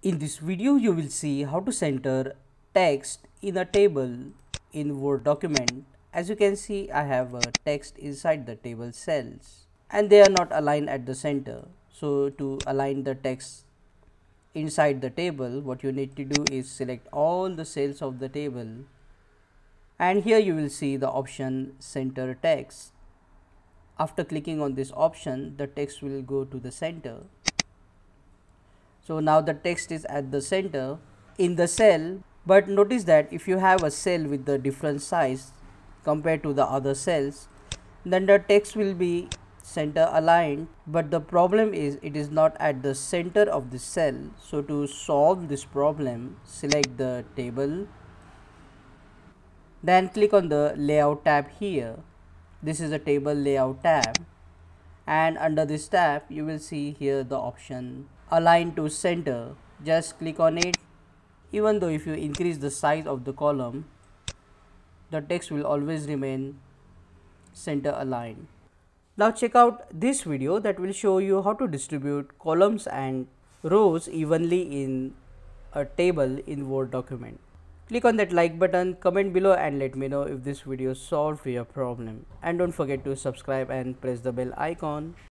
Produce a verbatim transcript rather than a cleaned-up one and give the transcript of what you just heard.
In this video, you will see how to center text in a table in Word document. As you can see, I have a text inside the table cells and they are not aligned at the center. So to align the text inside the table, what you need to do is select all the cells of the table, and here you will see the option center text. After clicking on this option, the text will go to the center. So now the text is at the center in the cell, but notice that if you have a cell with the different size compared to the other cells, then the text will be center aligned, but the problem is it is not at the center of the cell. So to solve this problem, select the table, then click on the layout tab here. This is a table layout tab, and under this tab you will see here the option align to center. Just click on it. Even though if you increase the size of the column, the text will always remain center aligned. Now check out this video that will show you how to distribute columns and rows evenly in a table in Word document. Click on that like button, comment below and let me know if this video solved your problem. And don't forget to subscribe and press the bell icon.